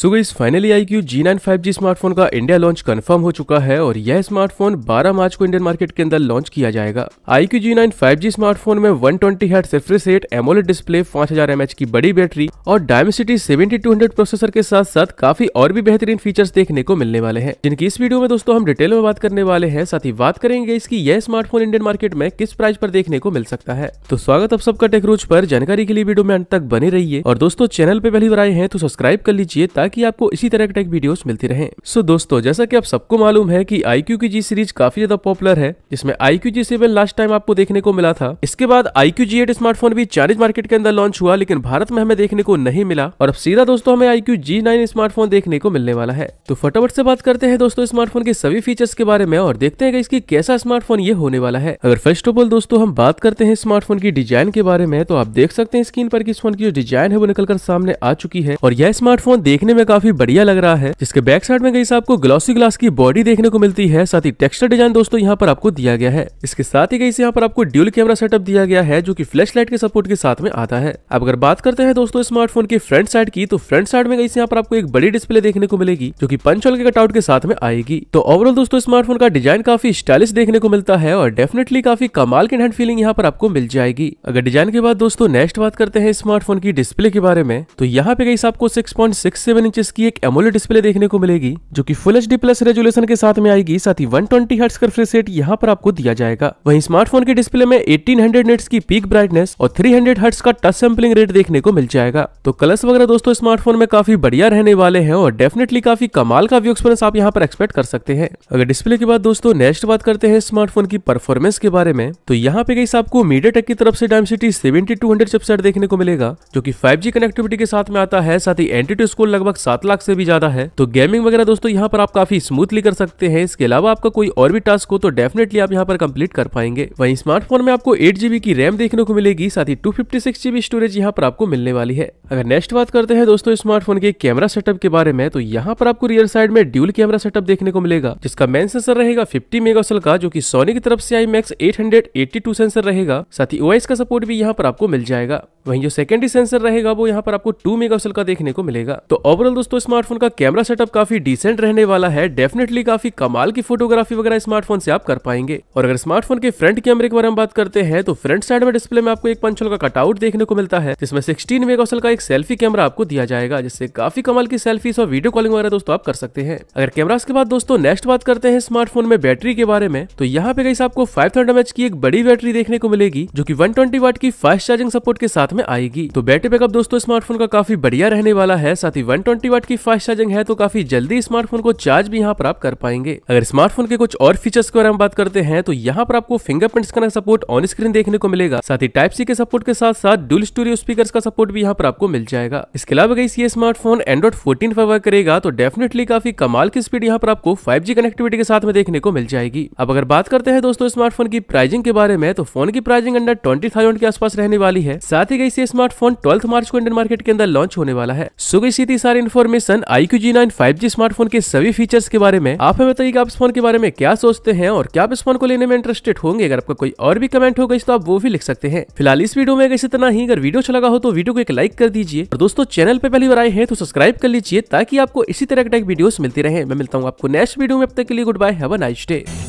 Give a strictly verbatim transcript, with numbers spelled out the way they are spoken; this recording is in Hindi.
सो guys finally iQOO Z nine five G smartphone का इंडिया लॉन्च कंफर्म हो चुका है और यह स्मार्टफोन बारह मार्च को इंडियन मार्केट के अंदर लॉन्च किया जाएगा। iQOO Z nine five G smartphone में एक सौ बीस hertz refresh rate, AMOLED display, पाँच हज़ार एम ए एच की बड़ी बैटरी और डायमेंसिटी बहत्तर सौ प्रोसेसर के साथ साथ काफी और भी बेहतरीन फीचर्स देखने को मिलने वाले हैं, जिनकी इस वीडियो में दोस्तों हम डिटेल में बात करने वाले हैं। साथ ही बात करेंगे इसकी यह स्मार्टफोन इंडियन मार्केट में किस प्राइस पर देखने को मिल सकता है। तो स्वागत आप सबका टेक रोज पर, जानकारी के लिए वीडियो में अंत तक बने रहिए और दोस्तों चैनल पे पहली बार आए हैं तो सब्सक्राइब कर लीजिए ताकि आपको इसी तरह के टेक वीडियोस मिलती रहें। सो so, दोस्तों जैसा कि आप सबको मालूम है कि iQOO की जी सीरीज काफी ज्यादा पॉपुलर है, जिसमें iQOO Z seven last time आपको देखने को मिला था। इसके बाद iQOO Z एट स्मार्टफोन भी चाइनीज मार्केट के अंदर लॉन्च हुआ, लेकिन भारत में हमें देखने को नहीं मिला और अब सीधा दोस्तों हमें iQOO Z नाइन स्मार्टफोन देखने को मिलने वाला है। तो फटाफट से बात करते हैं दोस्तों स्मार्टफोन के सभी फीचर्स के बारे में और देखते हैं इसकी कैसा स्मार्टफोन ये होने वाला है। अगर फर्स्ट ऑफ ऑल दोस्तों हम बात करते हैं स्मार्टफोन की डिजाइन के बारे में, तो आप देख सकते हैं स्क्रीन पर इस फोन की जो डिजाइन है वो निकलकर सामने आ चुकी है और यह स्मार्टफोन देखने में काफी बढ़िया लग रहा है, जिसके बैक साइड में गाइस आपको ग्लॉसी ग्लास की बॉडी देखने को मिलती है। साथ ही टेक्सचर डिजाइन दोस्तों यहाँ पर आपको दिया गया है। इसके साथ ही गाइस यहाँ पर आपको ड्यूल कैमरा सेटअप दिया गया है जो कि फ्लैश लाइट के सपोर्ट के साथ में आता है। अब अगर बात करते हैं दोस्तों स्मार्टफोन की फ्रंट साइड की, तो फ्रंट साइड में गाइस यहाँ पर आपको एक बड़ी डिस्प्ले देखने को मिलेगी जो की पंच होल के कटआउट के साथ में आएगी। तो ओवरऑल दोस्तों स्मार्टफोन का डिजाइन काफी स्टाइलिश देखने को मिलता है और डेफिनेटली काफी कमाल की हैंड फीलिंग यहाँ पर आपको मिल जाएगी। अगर डिजाइन के बाद दोस्तों नेक्स्ट बात करते हैं स्मार्टफोन की डिस्प्ले के बारे में, तो यहाँ पे गाइस आपको six point six seven inches की एक एमोलेड डिस्प्ले देखने को मिलेगी जो कि फुल एचडी प्लस रेजुलेशन के साथ में आएगी। साथ ही एक सौ बीस हर्ट्ज का रिफ्रेश रेट यहाँ पर आपको दिया जाएगा। वहीं स्मार्टफोन के डिस्प्ले में अठारह सौ निट्स की पीक ब्राइटनेस और तीन सौ हर्ट्ज का टच सैंपलिंग रेट देखने को मिल जाएगा। तो कलर्स वगैरह दोस्तों स्मार्टफोन में काफी बढ़िया रहने वाले हैं और डेफिनेटली काफी कमाल का व्यू एक्सपीरियंस आप यहाँ पर एक्सपेक्ट कर सकते हैं। अगर डिस्प्ले के बाद दोस्तों नेक्स्ट बात करते हैं स्मार्टफोन की परफॉर्मेंस के बारे में, तो यहाँ पे गाइस आपको मीडियाटेक की तरफ से डायमेंसिटी बहत्तर सौ चिपसेट देखने को मिलेगा जो की फाइव जी कनेक्टिविटी के साथ में आता है। साथ ही एंटिटी स्कोर लगभग सात लाख से भी ज्यादा है, तो गेमिंग वगैरह दोस्तों यहाँ पर आप काफी स्मूथली कर सकते हैं। इसके अलावा आपका कोई और भी टास्क हो तो डेफिनेटली आप यहाँ पर कंप्लीट कर पाएंगे। वहीं स्मार्टफोन में आपको आठ जी बी की रैम देखने को मिलेगी, साथ ही दो सौ छप्पन जी बी स्टोरेज यहाँ पर आपको मिलने वाली है। अगर नेक्स्ट बात करते हैं दोस्तों स्मार्टफोन के कैमरा सेटअप के बारे में, तो यहाँ पर आपको रियर साइड में ड्यूल कैमरा सेटअप देखने को मिलेगा जिसका मेन सेंसर रहेगा फिफ्टी मेगापिक्सल का जो की सोनी की तरफ से I M X eight eight two sensor रहेगा। साथ ही ओएस का सपोर्ट भी यहाँ पर आपको मिल जाएगा। वहीं जो सेकेंडरी सेंसर रहेगा वो यहाँ पर आपको टू मेगापिक्सल का देखने को मिलेगा। तो ओवरऑल दोस्तों स्मार्टफोन का कैमरा सेटअप काफी डिसेंट रहने वाला है, डेफिनेटली काफी कमाल की फोटोग्राफी वगैरह स्मार्टफोन से आप कर पाएंगे। और अगर स्मार्टफोन के फ्रंट कैमरे के बारे में बात करते हैं, तो फ्रंट साइड में डिस्प्ले में आपको एक पंच होल का कटआउट देखने को मिलता है जिसमें सिक्सटीन मेगापिक्सल का एक सेल्फी कैमरा आपको दिया जाएगा, जिससे काफी कमाल की सेल्फीज और वीडियो कॉलिंग वगैरह दोस्तों आप कर सकते हैं। अगर कैमरास के बाद दोस्तों नेक्स्ट बात करते हैं स्मार्टफोन में बैटरी के बारे में, तो यहाँ पे गाइस आपको फाइव थाउजेंड एम एच की एक बड़ी बैटरी देखने को मिलेगी जो की वन ट्वेंटी वाट की फास्ट चार्जिंग सपोर्ट के साथ में आएगी। तो बैटरी बैकअप दोस्तों स्मार्टफोन का काफी बढ़िया रहने वाला है। साथ ही एक सौ बीस वाट की फास्ट चार्जिंग है, तो काफी जल्दी स्मार्टफोन को चार्ज भी यहाँ पर आप कर पाएंगे। अगर स्मार्टफोन के कुछ और फीचर्स के बारे में बात करते हैं, तो यहाँ पर आपको fingerprint scanner support on screen देखने को मिलेगा। साथ ही टाइप सी के सपोर्ट के साथ साथ डुअल स्टीरियो स्पीकर्स का सपोर्ट भी यहाँ पर आपको मिल जाएगा। इसके अलावा गाइस ये स्मार्टफोन एंड्रॉइड फोर्टीन पर वर्क करेगा, तो डेफिनेटली काफी कमाल की स्पीड यहाँ पर आपको फाइव जी कनेक्टिविटी के साथ में देखने को मिल जाएगी। अब अगर बात करते हैं दोस्तों स्मार्टफोन की प्राइसिंग के बारे में, तो फोन की प्राइसिंग अंडर ट्वेंटी थाउजेंड के आसपास रहने वाली है। साथ ही गाइस ये स्मार्टफोन ट्वेल्थ मार्च को इंडियन मार्केट के अंदर लॉन्च होने वाला है। सो गाइस इतनी सारी information iQOO Z nine five G smartphone के सभी फीचर्स के बारे में। आप हमें बताइए आप इस फोन के बारे में क्या सोचते हैं और क्या आप इस फोन को लेने में इंटरेस्टेड होंगे। अगर आपका कोई और भी कमेंट होगा तो आप वो भी लिख सकते हैं। फिलहाल इस वीडियो में इतना ही। अगर वीडियो अच्छा लगा हो तो वीडियो को एक लाइक कर दीजिए और दोस्तों चैनल पर पहली बार आए हैं तो सब्सक्राइब कर लीजिए ताकि आपको इसी तरह के वीडियोस मिलती रहे। मैं मिलता हूँ आपको नेक्स्ट वीडियो में, अब तक के लिए goodbye, have a nice day.